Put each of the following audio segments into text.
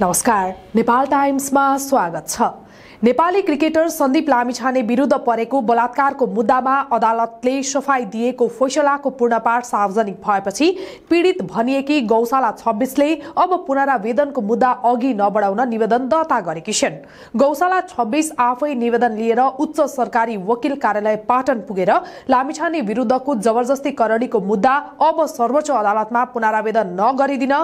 नमस्कार, नेपाल टाइम्समा स्वागत छ। नेपाली क्रिकेटर सन्दीप लामिछाने विरुद्ध परेको बलात्कारको मुद्दामा अदालतले सफाई दिएको फैसलाको पूर्णपाठ सार्वजनिक भएपछि पीडित भनिएकी गौशाला २६ले अब पुनरावेदनको मुद्दा अघि नबढाउन निवेदन दर्ता गरेकी छिन्। गौशाला २६ आफै निवेदन लिएर उच्च सरकारी वकिल कार्यालय पाटन पुगेर लामिछाने विरुद्धको जबरजस्तीकरणीको मुद्दा अब सर्वोच्च अदालतमा पुनरावेदन नगरिदिन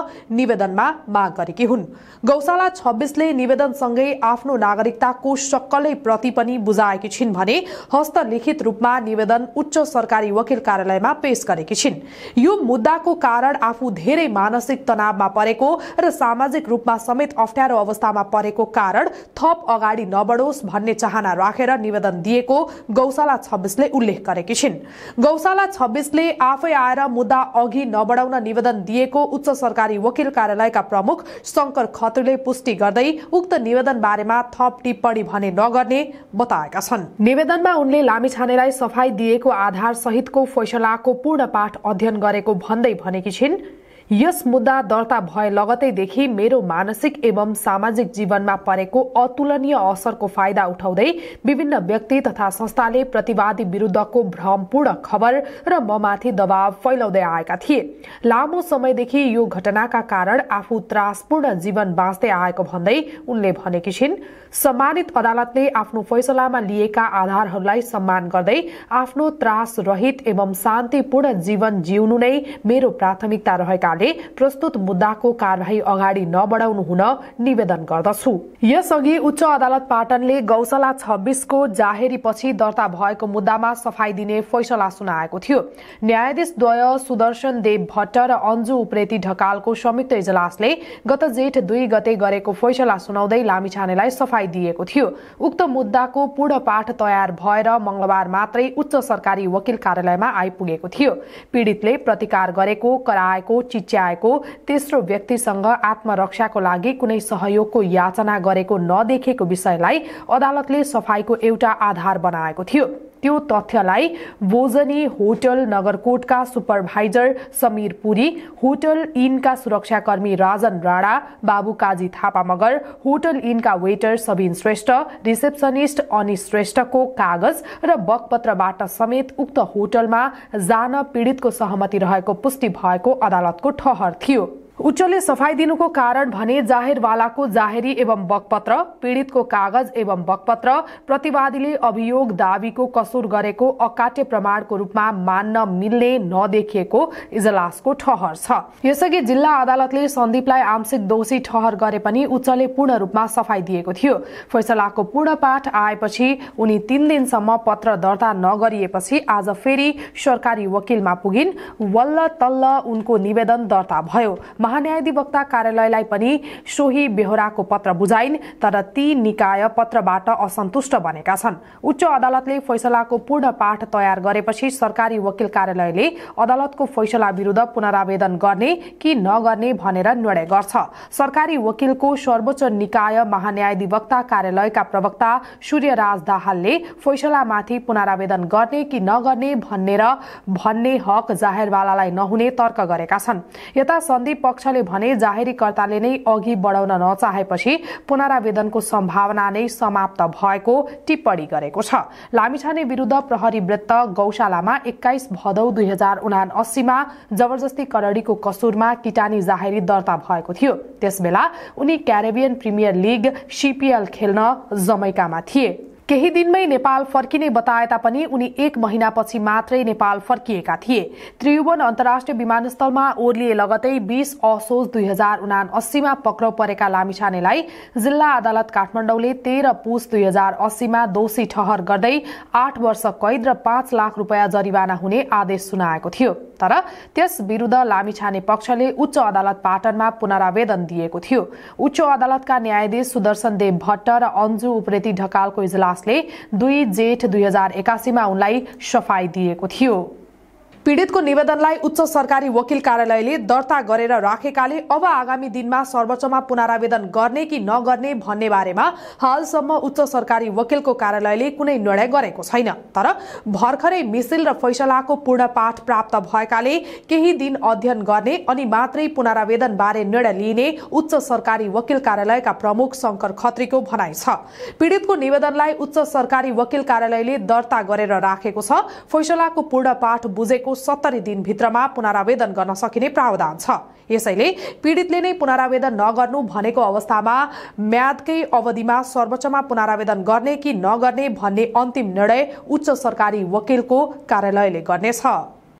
निवेदनमा माग गरेकी हुन्। गौशाला २६ले निवेदनसँगै आफ्नो नागरिकताको सक्कलै प्रति पनि बुझाएकी छिन् भने हस्तलिखित रूपमा निवेदन उच्च सरकारी वकिल कार्यालयमा पेश गरेकी छिन्। यो मुद्दाको कारण आफू धेरै मानसिक तनावमा परेको र सामाजिक रूपमा समेत अप्ठ्यारो अवस्थामा परेको कारण थप अगाडि नबढोस् भन्ने चाहना राखेर निवेदन दिएको गौशाला २६ले उल्लेख गरेकी छिन्। गौशाला २६ले आफै आएर मुद्दा अघि नबढाउन निवेदन दिएको उच्च सरकारी वकिल कार्यालयका प्रमुख शङ्कर खत्रीले पुष्टि गर्दै उक्त निवेदन बारेमा थप टिप्पणी भने नगर्ने बताएका छन्। निवेदनमा उनले लामिछानेलाई सफाई दिएको आधार सहितको फैसलाको पूर्ण पाठ अध्ययन गरेको भन्दै भनेकी छिन्, यस मुद्दा दर्ता भए लगतैदेखि मेरो मानसिक एवं सामाजिक जीवनमा परेको अतुलनीय असरको फाइदा उठाउँदै विभिन्न व्यक्ति तथा संस्थाले प्रतिवादी विरुद्धको भ्रमपूर्ण खबर र ममाथि दबाव फैलाउँदै आएका थिए। लामो समयदेखि यो घटनाका कारण आफू त्रासपूर्ण जीवन बाँच्दै आएको भन्दै उनले भनेकी छिन्, सम्मानित अदालतले आफ्नो फैसलामा लिएका आधारहरूलाई सम्मान गर्दै आफ्नो त्रास रहित एवं शान्तिपूर्ण जीवन जिउनु नै मेरो प्राथमिकता रहेका प्रस्तुत मुद्दाको कारवाही अगाडि नबढाउनु हुन निवेदन गर्दछु। यसअघि उच्च अदालत पाटनले गौशाला २६ को जाहेरीपछि दर्ता भएको मुद्दामा सफाई दिने फैसला सुनाएको थियो। न्यायाधीशद्वय सुदर्शन देव भट्ट र अन्जु उप्रेती ढकालको संयुक्त इजलासले गत जेठ २ गते गरेको फैसला सुनाउँदै लामिछानेलाई सफाई दिएको थियो। उक्त मुद्दाको पूर्ण पाठ तयार भएर मंगलबार मात्रै उच्च सरकारी वकिल कार्यालयमा आइपुगेको थियो। पीडितले प्रतिकार गरेको, कराएको, च्याएको, तेस्रो व्यक्तिसँग आत्मरक्षाको लागि कुनै सहयोगको याचना गरेको नदेखेको विषयलाई अदालतले सफाईको एउटा आधार बनाएको थियो। त्यो तथ्यलाई भोजनी होटल नगरकोटका सुपरभाइजर समीर पुरी, होटल इनका सुरक्षाकर्मी राजन राणा, बाबु काजी थापा मगर, होटल इनका वेटर सबिन श्रेष्ठ, रिसेप्सनिस्ट अनि श्रेष्ठको कागज र बकपत्रबाट समेत उक्त होटलमा जान पीडितको सहमति रहेको पुष्टि भएको अदालतको ठहर थियो। उच्चले सफाई दिनुको कारण भने जाहेरवालाको जाहेरी एवं बकपत्र, पीडितको कागज एवं बकपत्र, प्रतिवादीले अभियोग दावीको कसुर गरेको अकाट्य प्रमाणको रूपमा मान्न मिल्ने नदेखिएको इजलासको ठहर छ। यसअघि जिल्ला अदालतले सन्दीपलाई आंशिक दोषी ठहर गरे पनि उच्चले पूर्ण रूपमा सफाई दिएको थियो। फैसलाको पूर्ण पाठ आएपछि उनी ३ दिनसम्म पत्र दर्ता नगरिएपछि आज फेरि सरकारी वकिलमा पुगिन्। वल्ल तल्ल उनको निवेदन दर्ता भयो। महान्यायाधिवक्ता कार्यालयलाई पनि सोही बेहोराको पत्र बुझाइन्, तर ती निकाय पत्रबाट असन्तुष्ट बनेका छन्। उच्च अदालतले फैसलाको पूर्ण पाठ तयार गरेपछि सरकारी वकिल कार्यालयले अदालतको फैसला विरुद्ध पुनरावेदन गर्ने कि नगर्ने भनेर निर्णय गर्छ। सरकारी वकिलको सर्वोच्च निकाय महान्यायाधिवक्ता कार्यालयका प्रवक्ता सूर्यराज दाहालले फैसलामाथि पुनरावेदन गर्ने कि नगर्ने भन्ने हक जाहेरवालालाई नहुने तर्क गरेका छन्। यता सन्दीप पक्षले भने जाहेरीकर्ताले नै अघि बढाउन नचाहेपछि पुनरावेदनको सम्भावना नै समाप्त भएको टिप्पणी गरेको छ। लामिछाने विरुद्ध प्रहरी वृत्त गौशालामा 21 भदौ 2079 मा जबरजस्ती करडीको कसुरमा किटानी जाहेरी दर्ता भएको थियो। त्यसबेला उनी क्यारिबियन प्रिमियर लिग CPL खेल्न जमैकामा थिए। केही दिनमै नेपाल फर्किने बताए तापनि उनी 1 महिनापछि मात्रै नेपाल फर्किएका थिए। त्रिभुवन अन्तर्राष्ट्रिय विमानस्थलमा ओर्लिए लगतै 20 असोज २०७९ मा पक्राउ परेका लामिछानेलाई जिल्ला अदालत काठमाडौँले 13 पुस २०८० मा दोषी ठहर गर्दै 8 वर्ष कैद र 5 लाख रुपियाँ जरिवाना हुने आदेश सुनाएको थियो। तर त्यस विरुद्ध लामिछाने पक्षले उच्च अदालत पाटनमा पुनरावेदन दिएको थियो। उच्च अदालतका न्यायाधीश सुदर्शन देव भट्ट र अन्जु उप्रेती ढकालको इजलास २ जेठ २०८१ मा उनलाई सफाई दिएको थियो। पीड़ित को निवेदनलाई उच्च सरकारी वकिल कार्यालयले दर्ता गरेर राखेकाले अब आगामी दिनमा सर्वोच्चमा पुनरावेदन गर्ने कि नगर्ने भन्ने बारेमा हालसम्म उच्च सरकारी वकिलको कार्यालयले कुनै निर्णय गरेको छैन। तर भर्खरै मिसिल र फैसलाको पूर्ण पाठ प्राप्त भएकाले केही दिन अध्ययन गर्ने अनि मात्रै पुनरावेदन बारे निर्णय लिने उच्च सरकारी वकिल कार्यालयका प्रमुख शंकर खत्रीको भनाइ छ। पीड़ितको निवेदनलाई उच्च सरकारी वकिल कार्यालयले दर्ता गरेर राखेको छ। फैसलाको पूर्ण पाठ बुझेको 70 दिन भित्रमा पुनरावेदन गर्न सकिने प्रावधान छ। यसैले पीड़ितले नै पुनरावेदन नगर्नु भनेको अवस्थामा म्यादकै अवधिमा सर्वोच्चमा पुनरावेदन गर्ने कि नगर्ने भन्ने अन्तिम निर्णय उच्च सरकारी वकिलको कार्यालयले गर्नेछ।